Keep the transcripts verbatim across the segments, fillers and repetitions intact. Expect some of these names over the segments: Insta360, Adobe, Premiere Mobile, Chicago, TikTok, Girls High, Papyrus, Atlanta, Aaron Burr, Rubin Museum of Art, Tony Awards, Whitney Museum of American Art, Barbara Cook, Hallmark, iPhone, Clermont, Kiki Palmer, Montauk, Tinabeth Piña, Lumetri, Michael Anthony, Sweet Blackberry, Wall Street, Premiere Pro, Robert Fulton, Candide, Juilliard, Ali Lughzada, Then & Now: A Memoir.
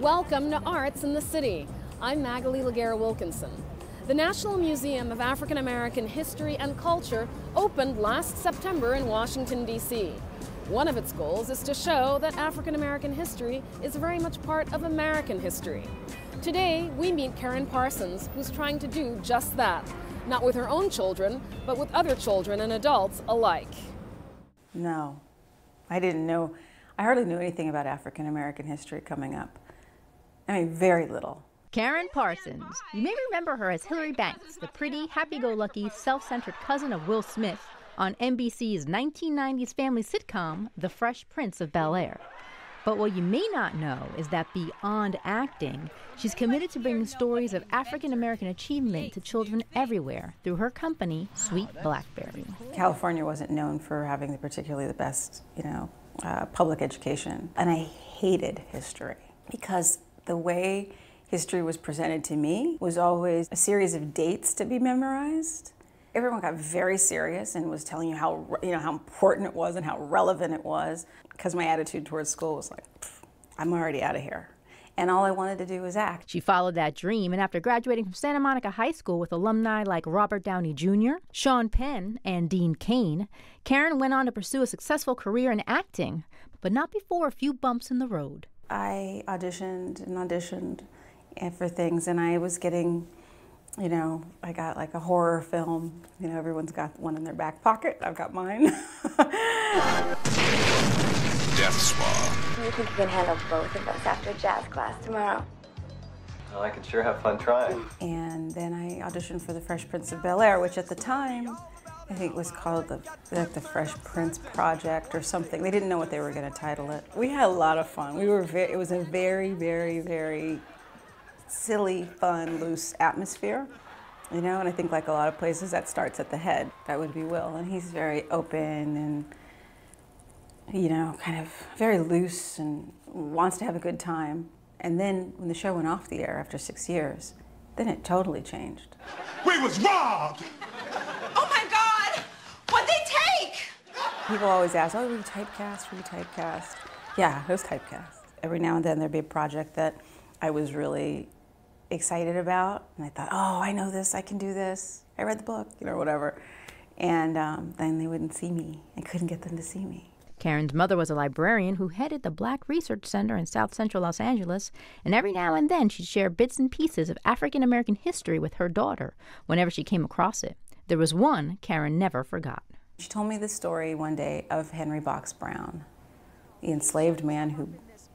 Welcome to Arts in the City. I'm Magalie Laguerre-Wilkinson. The National Museum of African American History and Culture opened last September in Washington, D C One of its goals is to show that African American history is very much part of American history. Today, we meet Karyn Parsons, who's trying to do just that, not with her own children, but with other children and adults alike. No, I didn't know. I hardly knew anything about African American history coming up. I mean, very little. Karyn Parsons. You may remember her as Hillary Banks, the pretty, happy-go-lucky, self-centered cousin of Will Smith on N B C's nineteen nineties family sitcom, The Fresh Prince of Bel-Air. But what you may not know is that beyond acting, she's committed to bringing stories of African-American achievement to children everywhere through her company, Sweet Blackberry. California wasn't known for having the particularly the best, you know, uh, public education. And I hated history because the way history was presented to me was always a series of dates to be memorized. Everyone got very serious and was telling you how, you know, how important it was and how relevant it was, because my attitude towards school was like, I'm already out of here. And all I wanted to do was act. She followed that dream, and after graduating from Santa Monica High School with alumni like Robert Downey Junior, Sean Penn, and Dean Kane, Karyn went on to pursue a successful career in acting, but not before a few bumps in the road. I auditioned and auditioned for things, and I was getting, you know, I got like a horror film. You know, everyone's got one in their back pocket. I've got mine. Death Spa. You think you can handle both of us after jazz class tomorrow? Well, I could sure have fun trying. And then I auditioned for The Fresh Prince of Bel-Air, which at the time, I think it was called the, like the Fresh Prince Project or something. They didn't know what they were going to title it. We had a lot of fun. We were very, it was a very, very, very silly, fun, loose atmosphere, you know, and I think like a lot of places that starts at the head. That would be Will, and he's very open and, you know, kind of very loose and wants to have a good time. And then when the show went off the air after six years, then it totally changed. We was robbed! Oh my God! What'd they take? People always ask, oh, were you typecast? Were you typecast? Yeah, it was typecast. Every now and then there'd be a project that I was really excited about, and I thought, oh, I know this, I can do this, I read the book, you know, whatever. And um, then they wouldn't see me. I couldn't get them to see me. Karyn's mother was a librarian who headed the Black Research Center in South Central Los Angeles, and every now and then she'd share bits and pieces of African American history with her daughter whenever she came across it. There was one Karyn never forgot. She told me the story one day of Henry Box Brown, the enslaved man who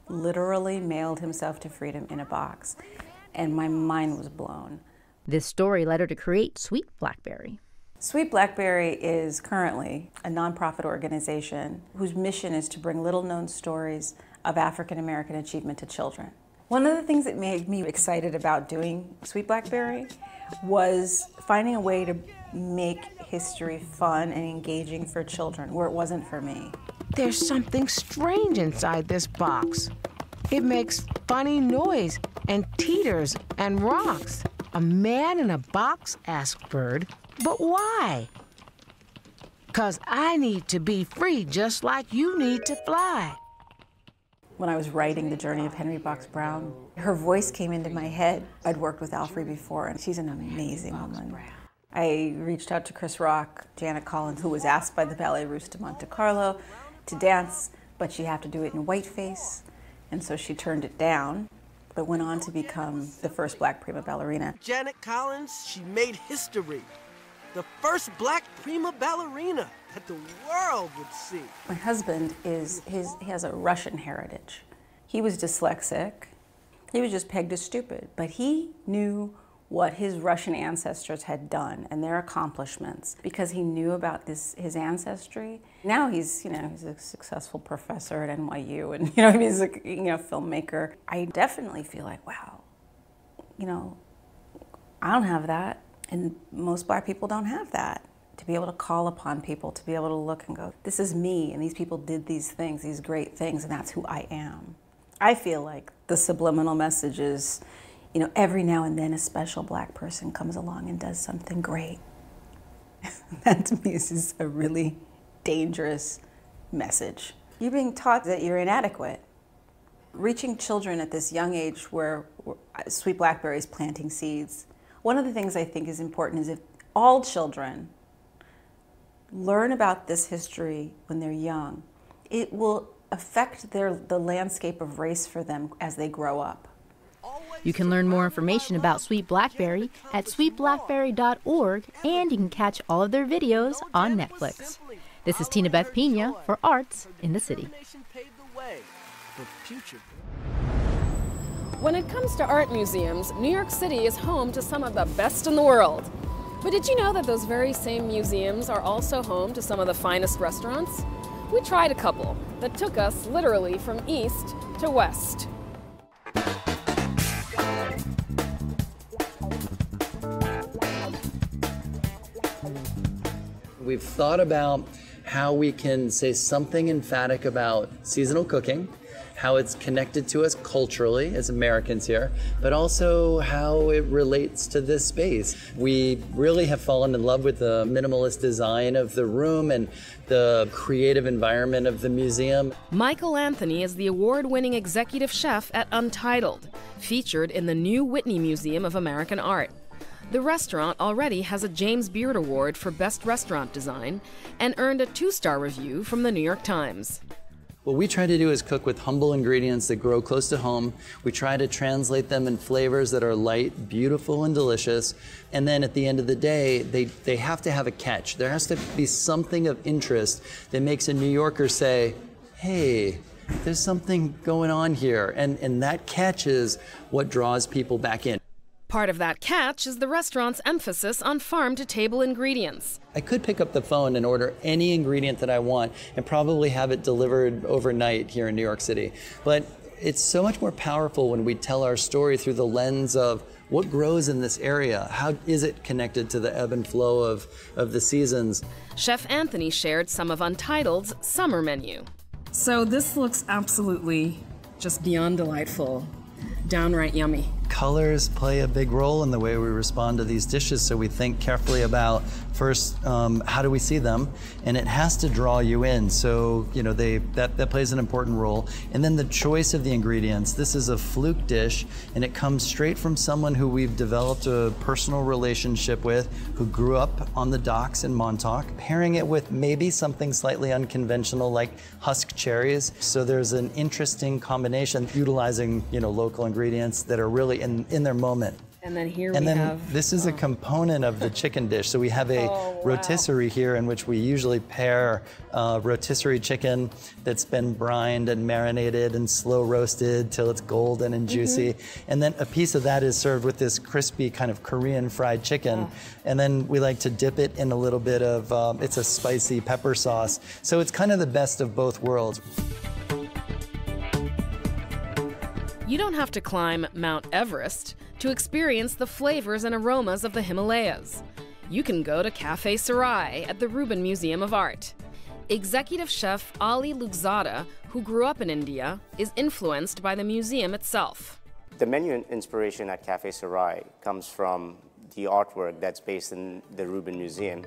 literally mailed himself to freedom in a box, and my mind was blown. This story led her to create Sweet Blackberry. Sweet Blackberry is currently a nonprofit organization whose mission is to bring little-known stories of African American achievement to children. One of the things that made me excited about doing Sweet Blackberry was finding a way to make history fun and engaging for children where it wasn't for me. There's something strange inside this box. It makes funny noise and teeters and rocks. A man in a box, asked Bird, but why? 'Cause I need to be free just like you need to fly. When I was writing The Journey of Henry Box Brown, her voice came into my head. I'd worked with Alfre before, and she's an amazing woman. I reached out to Chris Rock, Janet Collins, who was asked by the Ballet Russe de Monte Carlo to dance, but she had to do it in whiteface, and so she turned it down, but went on to become the first Black prima ballerina. Janet Collins, she made history. The first Black prima ballerina that the world would see. My husband is, his, he has a Russian heritage. He was dyslexic. He was just pegged as stupid, but he knew what his Russian ancestors had done and their accomplishments because he knew about this his ancestry. Now he's, you know, he's a successful professor at N Y U, and, you know, he's a, you know, filmmaker. I definitely feel like, wow, you know, I don't have that, and most Black people don't have that. To be able to call upon people, to be able to look and go, this is me, and these people did these things, these great things, and that's who I am. I feel like the subliminal message is, you know, every now and then a special Black person comes along and does something great. That to me is just a really dangerous message. You're being taught that you're inadequate. reaching children at this young age where Sweet Blackberry is planting seeds. One of the things I think is important is if all children learn about this history when they're young, it will affect their, the landscape of race for them as they grow up. You can learn more information about Sweet Blackberry at sweet blackberry dot org, and you can catch all of their videos on Netflix. This is Tinabeth Piña for Arts in the City. When it comes to art museums, New York City is home to some of the best in the world. But did you know that those very same museums are also home to some of the finest restaurants? We tried a couple that took us literally from east to west. We've thought about how we can say something emphatic about seasonal cooking, how it's connected to us culturally as Americans here, but also how it relates to this space. We really have fallen in love with the minimalist design of the room and the creative environment of the museum. Michael Anthony is the award-winning executive chef at Untitled, featured in the new Whitney Museum of American Art. The restaurant already has a James Beard Award for Best Restaurant Design and earned a two-star review from the New York Times. What we try to do is cook with humble ingredients that grow close to home. We try to translate them in flavors that are light, beautiful, and delicious. And then at the end of the day, they, they have to have a catch. There has to be something of interest that makes a New Yorker say, hey, there's something going on here. And, and that catch is what draws people back in. Part of that catch is the restaurant's emphasis on farm-to-table ingredients. I could pick up the phone and order any ingredient that I want and probably have it delivered overnight here in New York City. But it's so much more powerful when we tell our story through the lens of what grows in this area. How is it connected to the ebb and flow of, of the seasons? Chef Anthony shared some of Untitled's summer menu. So this looks absolutely just beyond delightful. Downright yummy. Colors play a big role in the way we respond to these dishes, so we think carefully about first um, how do we see them, and it has to draw you in. So you know they that that plays an important role, and then the choice of the ingredients. This is a fluke dish, and it comes straight from someone who we've developed a personal relationship with, who grew up on the docks in Montauk. Pairing it with maybe something slightly unconventional like husk cherries, so there's an interesting combination utilizing you know local ingredients. ingredients that are really in, in their moment. And then here and we then have... This is oh. a component of the chicken dish. So we have a oh, wow. rotisserie here in which we usually pair uh, rotisserie chicken that's been brined and marinated and slow roasted till it's golden and juicy. Mm-hmm. And then a piece of that is served with this crispy kind of Korean fried chicken. Oh. And then we like to dip it in a little bit of, um, it's a spicy pepper sauce. So it's kind of the best of both worlds. You don't have to climb Mount Everest to experience the flavors and aromas of the Himalayas. You can go to Cafe Sarai at the Rubin Museum of Art. Executive chef Ali Lughzada, who grew up in India, is influenced by the museum itself. The menu inspiration at Cafe Sarai comes from the artwork that's based in the Rubin Museum,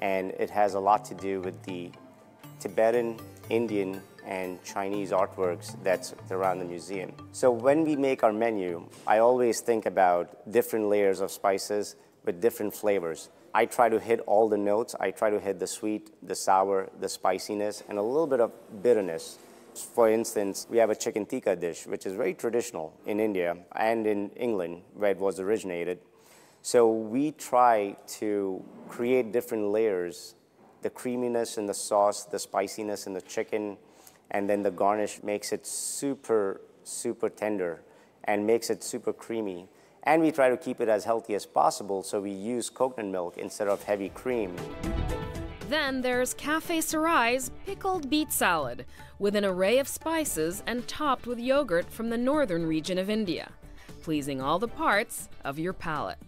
and it has a lot to do with the Tibetan, Indian, and Chinese artworks that's around the museum. So when we make our menu, I always think about different layers of spices with different flavors. I try to hit all the notes. I try to hit the sweet, the sour, the spiciness, and a little bit of bitterness. For instance, we have a chicken tikka dish, which is very traditional in India and in England, where it was originated. So we try to create different layers, the creaminess in the sauce, the spiciness in the chicken, and then the garnish makes it super, super tender and makes it super creamy. And we try to keep it as healthy as possible, so we use coconut milk instead of heavy cream. Then there's Cafe Sarai's pickled beet salad with an array of spices and topped with yogurt from the northern region of India, pleasing all the parts of your palate.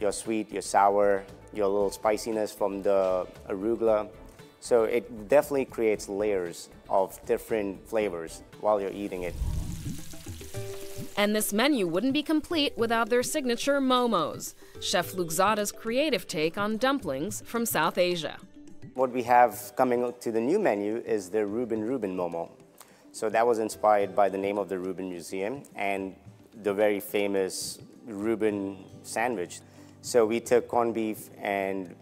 Your sweet, your sour, your little spiciness from the arugula. So it definitely creates layers of different flavors while you're eating it. And this menu wouldn't be complete without their signature momos, Chef Lughzada's creative take on dumplings from South Asia. What we have coming to the new menu is the Rubin Rubin momo. So that was inspired by the name of the Reuben Museum and the very famous Reuben sandwich. So we took corned beef and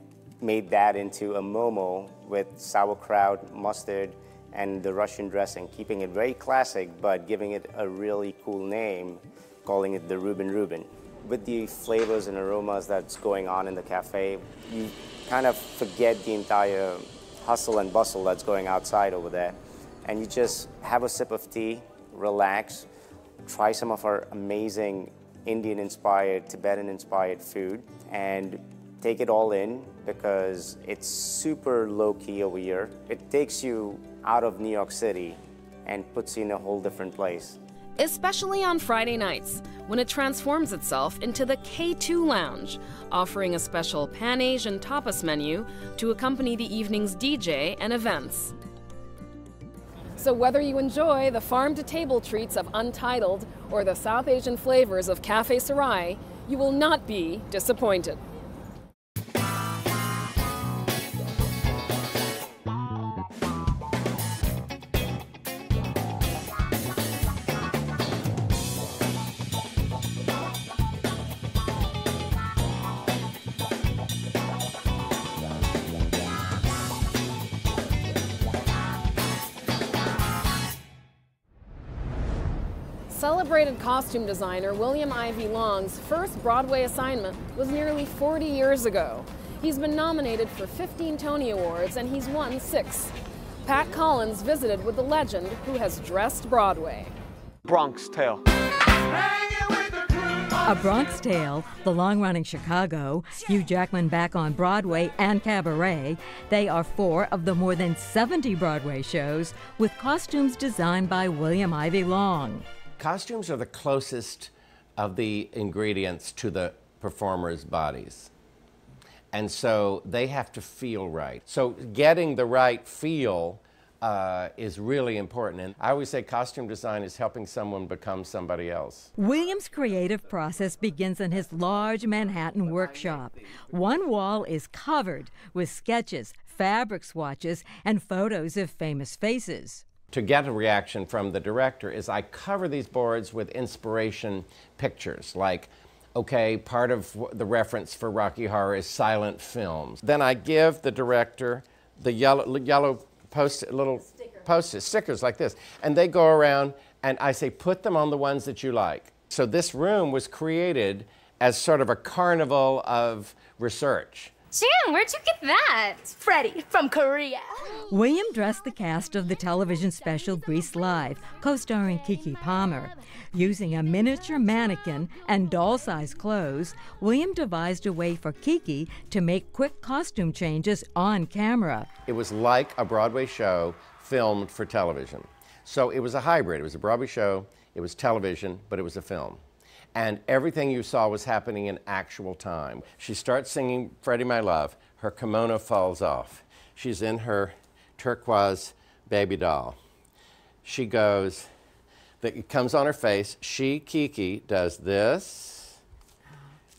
made that into a momo with sauerkraut, mustard, and the Russian dressing, keeping it very classic, but giving it a really cool name, calling it the Reuben Reuben. With the flavors and aromas that's going on in the cafe, you kind of forget the entire hustle and bustle that's going outside over there. And you just have a sip of tea, relax, try some of our amazing Indian-inspired, Tibetan-inspired food, and take it all in because it's super low-key over here. It takes you out of New York City and puts you in a whole different place. Especially on Friday nights, when it transforms itself into the K two Lounge, offering a special Pan-Asian and tapas menu to accompany the evening's D J and events. So whether you enjoy the farm-to-table treats of Untitled or the South Asian flavors of Cafe Sarai, you will not be disappointed. Celebrated costume designer William Ivy Long's first Broadway assignment was nearly forty years ago. He's been nominated for fifteen Tony Awards and he's won six. Pat Collins visited with the legend who has dressed Broadway. Bronx Tale. A Bronx Tale, the long-running Chicago, Hugh Jackman back on Broadway and Cabaret. They are four of the more than seventy Broadway shows with costumes designed by William Ivy Long. Costumes are the closest of the ingredients to the performers' bodies. And so they have to feel right. So getting the right feel uh, is really important. And I always say costume design is helping someone become somebody else. William's creative process begins in his large Manhattan workshop. One wall is covered with sketches, fabric swatches, and photos of famous faces. To get a reaction from the director is I cover these boards with inspiration pictures, like, okay, part of the reference for Rocky Horror is silent films. Then I give the director the yellow, yellow post, little Sticker. post stickers like this, and they go around and I say, put them on the ones that you like. So this room was created as sort of a carnival of research. Jan, where'd you get that? Freddie from Korea. William dressed the cast of the television special Grease Live, co-starring Kiki Palmer. Using a miniature mannequin and doll-sized clothes, William devised a way for Kiki to make quick costume changes on camera. It was like a Broadway show filmed for television. So it was a hybrid. It was a Broadway show, it was television, but it was a film. And everything you saw was happening in actual time. She starts singing Freddie My Love. Her kimono falls off. She's in her turquoise baby doll. She goes, it comes on her face. She, Kiki, does this.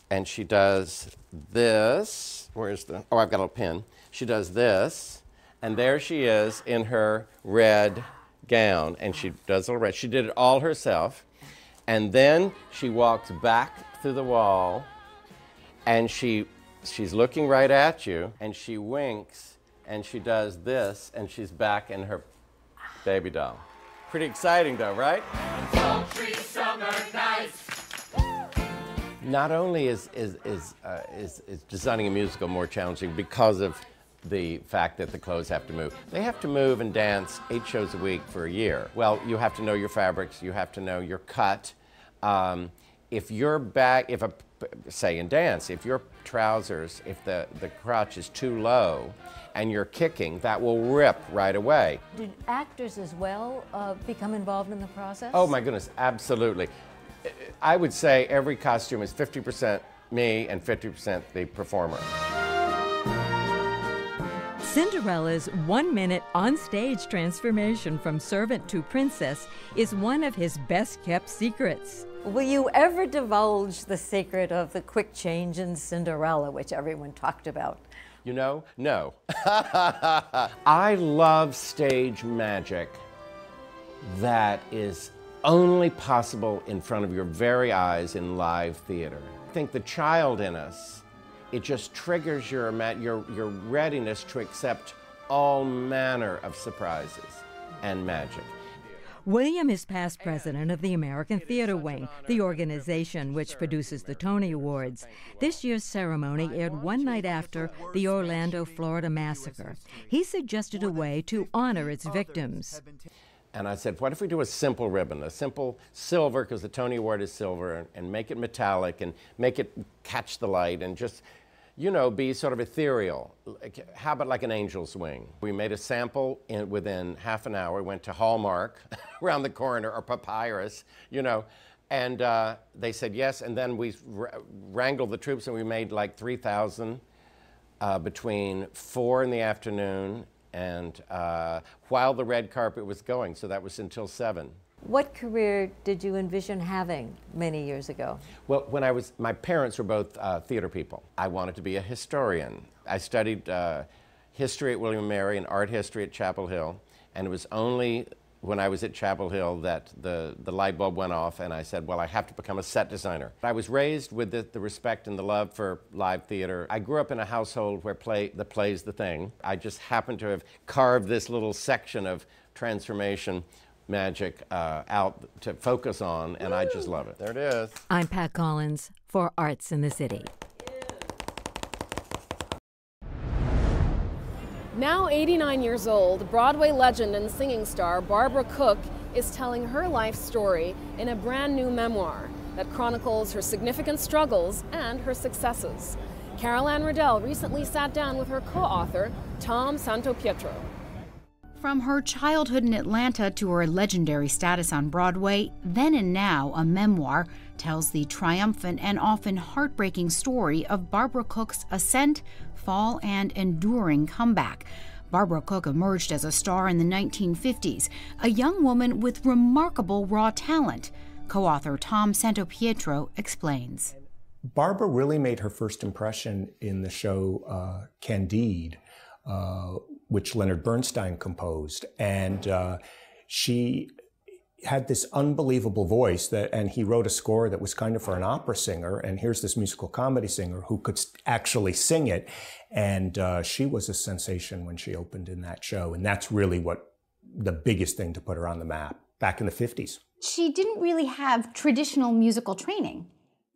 And she does this. Where's the, oh, I've got a little pin. She does this. And there she is in her red gown. And she does a little red. She did it all herself. And then she walks back through the wall, and she, she's looking right at you, and she winks, and she does this, and she's back in her baby doll. Pretty exciting though, right? Sultry summer nights. Not only is, is, is, uh, is, is designing a musical more challenging because of the fact that the clothes have to move. They have to move and dance eight shows a week for a year. Well, you have to know your fabrics, you have to know your cut. Um, if your back, if a, say in dance, if your trousers, if the, the crotch is too low and you're kicking, that will rip right away. Did actors as well uh, become involved in the process? Oh my goodness, absolutely. I would say every costume is fifty percent me and fifty percent the performer. Cinderella's one-minute on-stage transformation from servant to princess is one of his best-kept secrets. Will you ever divulge the secret of the quick change in Cinderella, which everyone talked about? You know, no. I love stage magic that is only possible in front of your very eyes in live theater. I think the child in us, it just triggers your, your, your readiness to accept all manner of surprises and magic. William is past president of the American Theatre Wing, the organization which produces the Tony Awards. This year's ceremony aired one night after the Orlando, Florida massacre. He suggested a way to honor its victims. And I said, what if we do a simple ribbon, a simple silver, because the Tony Award is silver, and, and make it metallic and make it catch the light and just, you know, be sort of ethereal. Like, how about like an angel's wing? We made a sample in, within half an hour, went to Hallmark around the corner, or Papyrus, you know, and uh, they said yes. And then we wrangled the troops and we made like three thousand uh, between four in the afternoon and uh, while the red carpet was going, so that was until seven. What career did you envision having many years ago? Well, when I was, my parents were both uh, theater people. I wanted to be a historian. I studied uh, history at William and Mary and art history at Chapel Hill, and it was only when I was at Chapel Hill that the, the light bulb went off and I said, well, I have to become a set designer. I was raised with the, the respect and the love for live theater. I grew up in a household where play, the play's the thing. I just happened to have carved this little section of transformation magic uh, out to focus on, and I just love it. There it is. I'm Pat Collins for Arts in the City. Now eighty-nine years old, Broadway legend and singing star Barbara Cook is telling her life story in a brand new memoir that chronicles her significant struggles and her successes. Carol Ann Riddell recently sat down with her co-author, Tom Santopietro. From her childhood in Atlanta to her legendary status on Broadway, Then and Now, a memoir, tells the triumphant and often heartbreaking story of Barbara Cook's ascent, fall, and enduring comeback. Barbara Cook emerged as a star in the nineteen fifties, a young woman with remarkable raw talent. Co-author Tom Santopietro explains. Barbara really made her first impression in the show uh, Candide, uh, which Leonard Bernstein composed, and uh, she had this unbelievable voice that, and he wrote a score that was kind of for an opera singer, and here's this musical comedy singer who could actually sing it, and uh, she was a sensation when she opened in that show, and that's really what the biggest thing to put her on the map back in the fifties. She didn't really have traditional musical training,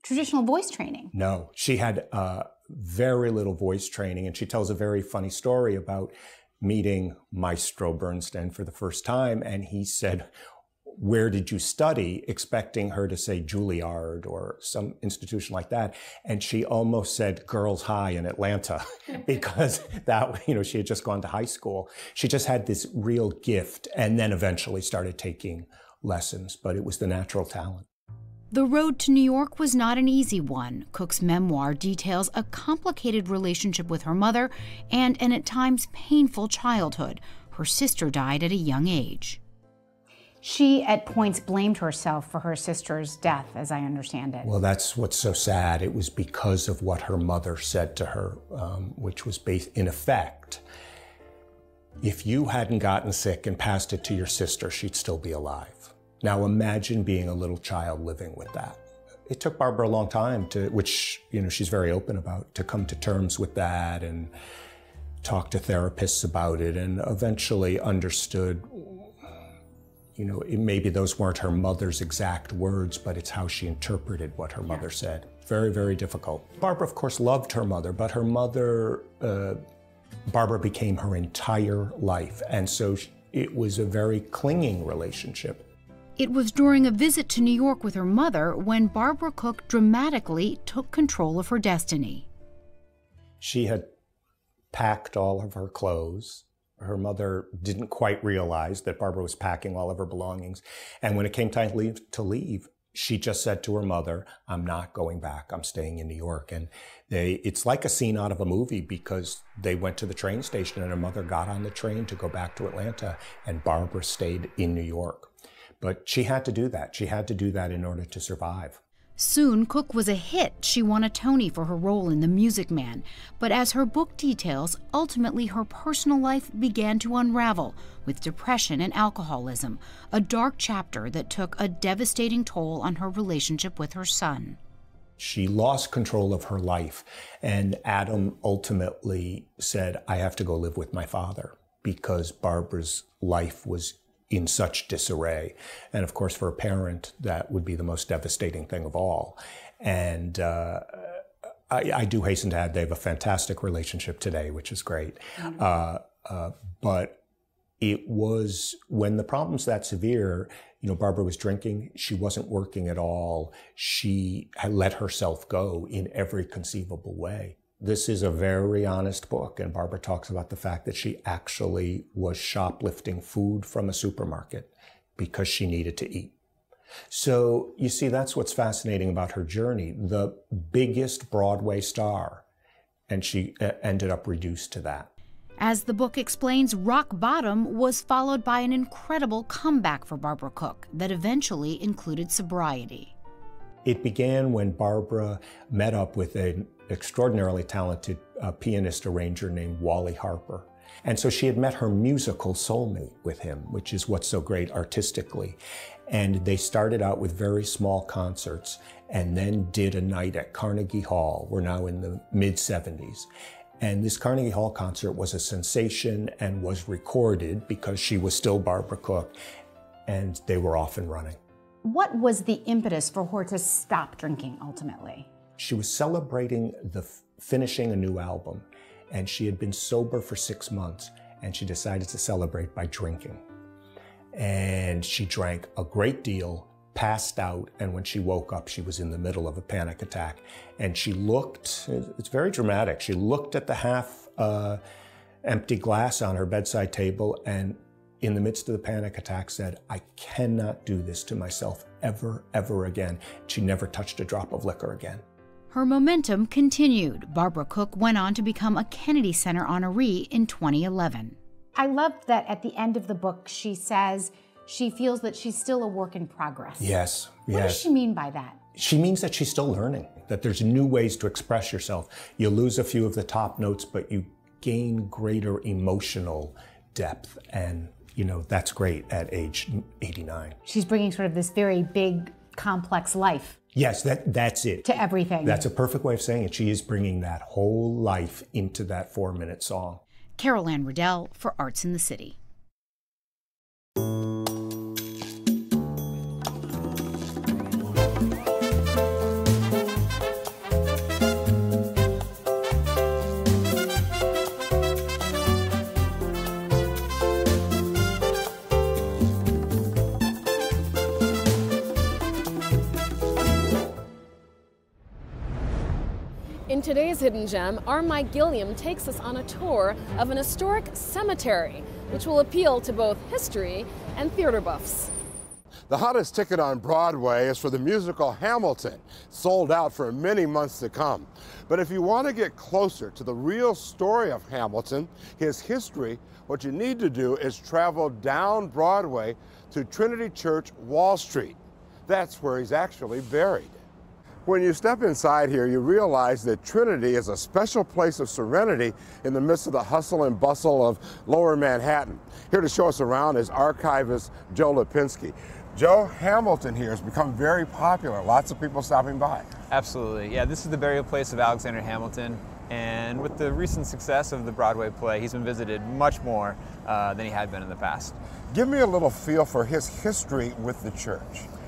traditional voice training. No, she had uh, very little voice training, and she tells a very funny story about meeting Maestro Bernstein for the first time, and he said, where did you study? Expecting her to say Juilliard or some institution like that. And she almost said Girls High in Atlanta because that, you know, she had just gone to high school. She just had this real gift and then eventually started taking lessons, but it was the natural talent. The road to New York was not an easy one. Cook's memoir details a complicated relationship with her mother and an at times painful childhood. Her sister died at a young age. She at points blamed herself for her sister's death, as I understand it. Well, that's what's so sad. It was because of what her mother said to her, um, which was based, in effect, if you hadn't gotten sick and passed it to your sister, she'd still be alive. Now imagine being a little child living with that. It took Barbara a long time to, which, you know, she's very open about, to come to terms with that and talk to therapists about it, and eventually understood, you know, it, maybe those weren't her mother's exact words, but it's how she interpreted what her mother said. Very, very difficult. Barbara, of course, loved her mother, but her mother, uh, Barbara became her entire life. And so it was a very clinging relationship. It was during a visit to New York with her mother when Barbara Cook dramatically took control of her destiny. She had packed all of her clothes. Her mother didn't quite realize that Barbara was packing all of her belongings. And when it came time to leave, to leave, she just said to her mother, I'm not going back. I'm staying in New York. And they, it's like a scene out of a movie because they went to the train station and her mother got on the train to go back to Atlanta, and Barbara stayed in New York. But she had to do that. She had to do that in order to survive. Soon, Cook was a hit. She won a Tony for her role in The Music Man. But as her book details, ultimately her personal life began to unravel with depression and alcoholism, a dark chapter that took a devastating toll on her relationship with her son. She lost control of her life, and Adam ultimately said, I have to go live with my father, because Barbara's life was in such disarray. And of course, for a parent, that would be the most devastating thing of all. And uh, I, I do hasten to add, they have a fantastic relationship today, which is great. Mm-hmm. uh, uh, but it was, when the problem's that severe, you know, Barbara was drinking, she wasn't working at all. She had let herself go in every conceivable way. This is a very honest book, and Barbara talks about the fact that she actually was shoplifting food from a supermarket because she needed to eat. So, you see, that's what's fascinating about her journey. The biggest Broadway star, and she ended up reduced to that. As the book explains, rock bottom was followed by an incredible comeback for Barbara Cook that eventually included sobriety. It began when Barbara met up with an extraordinarily talented uh, pianist arranger named Wally Harper. And so she had met her musical soulmate with him, which is what's so great artistically. And they started out with very small concerts and then did a night at Carnegie Hall. We're now in the mid seventies. And this Carnegie Hall concert was a sensation and was recorded because she was still Barbara Cook, and they were off and running. What was the impetus for her to stop drinking ultimately? She was celebrating the finishing a new album, and she had been sober for six months, and she decided to celebrate by drinking. And she drank a great deal, passed out, and when she woke up, she was in the middle of a panic attack. And she looked, it's very dramatic, she looked at the half uh, empty glass on her bedside table, and in the midst of the panic attack said, I cannot do this to myself ever, ever again. She never touched a drop of liquor again. Her momentum continued. Barbara Cook went on to become a Kennedy Center honoree in twenty eleven. I loved that at the end of the book, she says she feels that she's still a work in progress. Yes, yes. What does she mean by that? She means that she's still learning, that there's new ways to express yourself. You lose a few of the top notes, but you gain greater emotional depth, and you know, that's great at age eighty-nine. She's bringing sort of this very big, complex life. Yes, that, that's it. To everything. That's a perfect way of saying it. She is bringing that whole life into that four-minute song. Carol Ann Riddell for Arts in the City. In today's Hidden Gem, our Mike Gilliam takes us on a tour of an historic cemetery, which will appeal to both history and theater buffs. The hottest ticket on Broadway is for the musical Hamilton, sold out for many months to come. But if you want to get closer to the real story of Hamilton, his history, what you need to do is travel down Broadway to Trinity Church, Wall Street. That's where he's actually buried. When you step inside here, you realize that Trinity is a special place of serenity in the midst of the hustle and bustle of lower Manhattan. Here to show us around is archivist Joe Lipinski. Joe, Hamilton here has become very popular. Lots of people stopping by. Absolutely. Yeah, this is the burial place of Alexander Hamilton. And with the recent success of the Broadway play, he's been visited much more uh, than he had been in the past. Give me a little feel for his history with the church.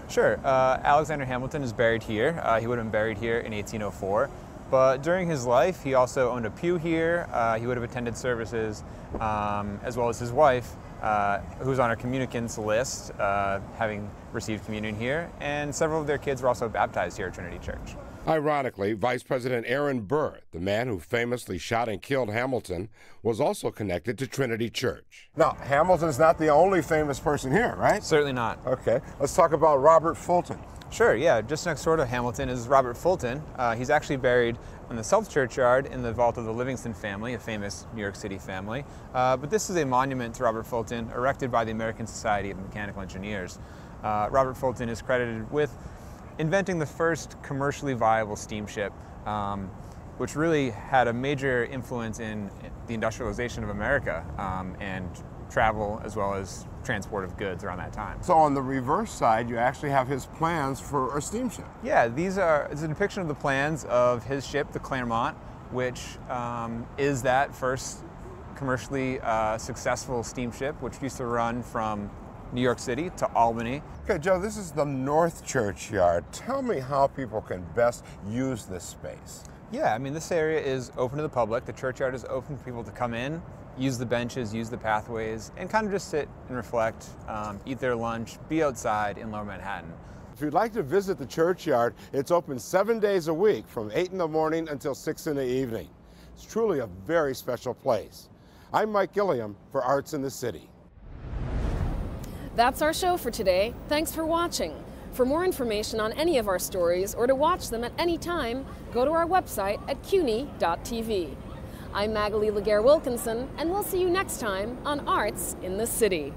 Sure. Uh, Alexander Hamilton is buried here. Uh, he would have been buried here in eighteen oh four. But during his life, he also owned a pew here. Uh, he would have attended services, um, as well as his wife, uh, who's on our communicants list, uh, having received communion here. And several of their kids were also baptized here at Trinity Church. Ironically, Vice President Aaron Burr, the man who famously shot and killed Hamilton, was also connected to Trinity Church. Now, Hamilton's not the only famous person here, right? Certainly not. Okay, let's talk about Robert Fulton. Sure, yeah, just next door to Hamilton is Robert Fulton. Uh, he's actually buried in the South Churchyard in the vault of the Livingston family, a famous New York City family. Uh, but this is a monument to Robert Fulton erected by the American Society of Mechanical Engineers. Uh, Robert Fulton is credited with inventing the first commercially viable steamship, um, which really had a major influence in the industrialization of America um, and travel as well as transport of goods around that time. So on the reverse side, you actually have his plans for a steamship. Yeah, these are, it's a depiction of the plans of his ship, the Clermont, which um, is that first commercially uh, successful steamship, which used to run from New York City to Albany. Okay, Joe, this is the North Churchyard. Tell me how people can best use this space. Yeah, I mean, this area is open to the public. The churchyard is open for people to come in, use the benches, use the pathways, and kind of just sit and reflect, um, eat their lunch, be outside in Lower Manhattan. If you'd like to visit the churchyard, it's open seven days a week from eight in the morning until six in the evening. It's truly a very special place. I'm Mike Gilliam for Arts in the City. That's our show for today. Thanks for watching. For more information on any of our stories or to watch them at any time, go to our website at cuny dot t v. I'm Magalie Laguerre-Wilkinson, and we'll see you next time on Arts in the City.